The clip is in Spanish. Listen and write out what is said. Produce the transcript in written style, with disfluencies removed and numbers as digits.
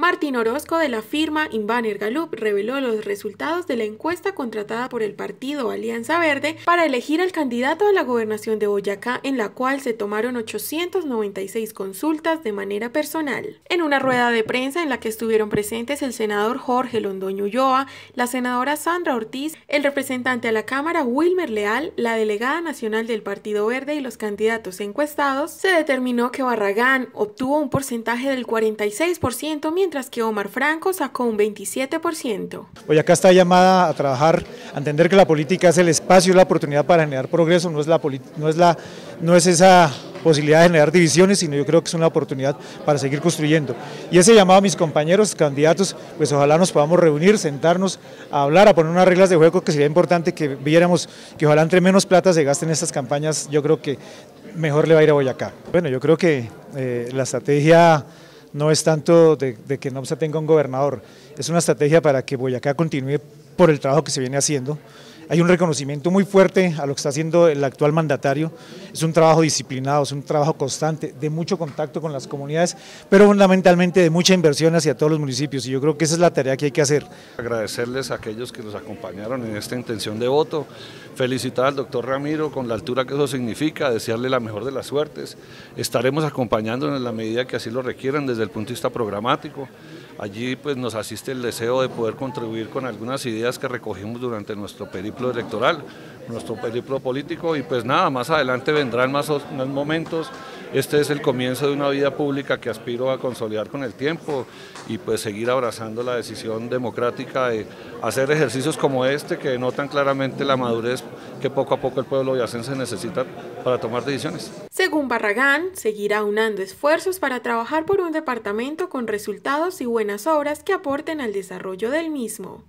Martín Orozco, de la firma Invanger Gallup, reveló los resultados de la encuesta contratada por el partido Alianza Verde para elegir al candidato a la gobernación de Boyacá, en la cual se tomaron 896 consultas de manera personal. En una rueda de prensa en la que estuvieron presentes el senador Jorge Londoño Ulloa, la senadora Sandra Ortiz, el representante a la Cámara Wilmer Leal, la delegada nacional del Partido Verde y los candidatos encuestados, se determinó que Barragán obtuvo un porcentaje del 46%, mientras que Omar Franco sacó un 27%. Boyacá está llamada a trabajar, a entender que la política es el espacio y la oportunidad para generar progreso, no es esa posibilidad de generar divisiones, sino yo creo que es una oportunidad para seguir construyendo. Y ese llamado a mis compañeros candidatos, pues ojalá nos podamos reunir, sentarnos a hablar, a poner unas reglas de juego, que sería importante que viéramos que ojalá entre menos plata se gasten estas campañas, yo creo que mejor le va a ir a Boyacá. Bueno, yo creo que la estrategia no es tanto de que no se tenga un gobernador, es una estrategia para que Boyacá continúe por el trabajo que se viene haciendo. Hay un reconocimiento muy fuerte a lo que está haciendo el actual mandatario, es un trabajo disciplinado, es un trabajo constante, de mucho contacto con las comunidades, pero fundamentalmente de mucha inversión hacia todos los municipios, y yo creo que esa es la tarea que hay que hacer. Agradecerles a aquellos que nos acompañaron en esta intención de voto, felicitar al doctor Ramiro con la altura que eso significa, desearle la mejor de las suertes, estaremos acompañándonos en la medida que así lo requieran desde el punto de vista programático. Allí pues nos asiste el deseo de poder contribuir con algunas ideas que recogimos durante nuestro periplo electoral, nuestro periplo político, y pues nada, más adelante vendrán más momentos. Este es el comienzo de una vida pública que aspiro a consolidar con el tiempo y pues seguir abrazando la decisión democrática de hacer ejercicios como este, que denotan claramente la madurez que poco a poco el pueblo boyacense necesita para tomar decisiones. Según Barragán, seguirá unando esfuerzos para trabajar por un departamento con resultados y buenas obras que aporten al desarrollo del mismo.